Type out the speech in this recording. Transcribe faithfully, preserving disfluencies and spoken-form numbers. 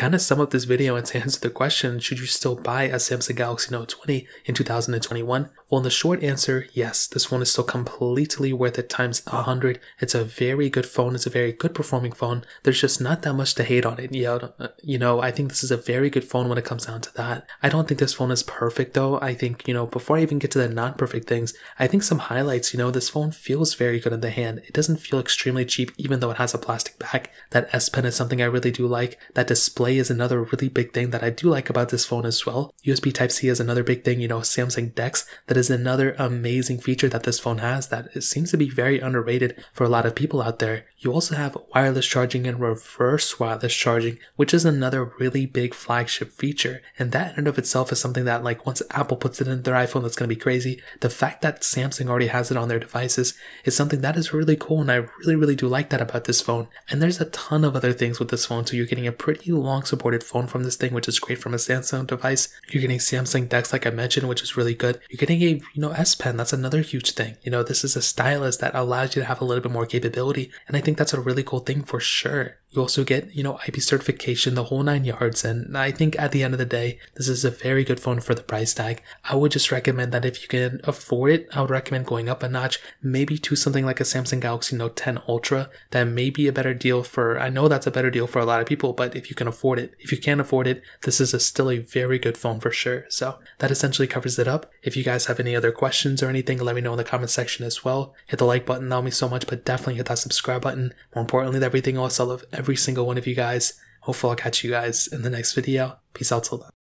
kind of sum up this video and to answer the question, should you still buy a Samsung Galaxy Note twenty in two thousand twenty-one? Well, in the short answer, yes, this phone is still completely worth it times one hundred. It's a very good phone. It's a very good performing phone. There's just not that much to hate on it. You know, I think this is a very good phone when it comes down to that. I don't think this phone is perfect though. I think, you know, before I even get to the not perfect things, I think some highlights, you know, this phone feels very good in the hand. It doesn't feel extremely cheap even though it has a plastic back. That S Pen is something I really do like. That display is another really big thing that I do like about this phone as well. U S B Type C is another big thing, you know, Samsung Dex. That is another amazing feature that this phone has that it seems to be very underrated for a lot of people out there. You also have wireless charging and reverse wireless charging, which is another really big flagship feature. And that in and of itself is something that, like, once Apple puts it in their iPhone, that's going to be crazy. The fact that Samsung already has it on their devices is something that is really cool, and I really, really do like that about this phone. And there's a ton of other things with this phone, so you're getting a pretty long supported phone from this thing, which is great from a Samsung device. You're getting Samsung Dex, like I mentioned, which is really good. You're getting a, you know, S Pen. That's another huge thing. You know, this is a stylus that allows you to have a little bit more capability, and I think that's a really cool thing for sure. You also get, you know, I P certification, the whole nine yards, and I think at the end of the day, this is a very good phone for the price tag. I would just recommend that if you can afford it, I would recommend going up a notch, maybe to something like a Samsung Galaxy Note ten Ultra. That may be a better deal for, I know that's a better deal for a lot of people, but if you can afford it, if you can't afford it, this is a still a very good phone for sure. So that essentially covers it up. If you guys have any other questions or anything, let me know in the comment section as well. Hit the like button, that'll mean so much, but definitely hit that subscribe button. More importantly, everything else, I love every single one of you guys. Hopefully I'll catch you guys in the next video. Peace out till then.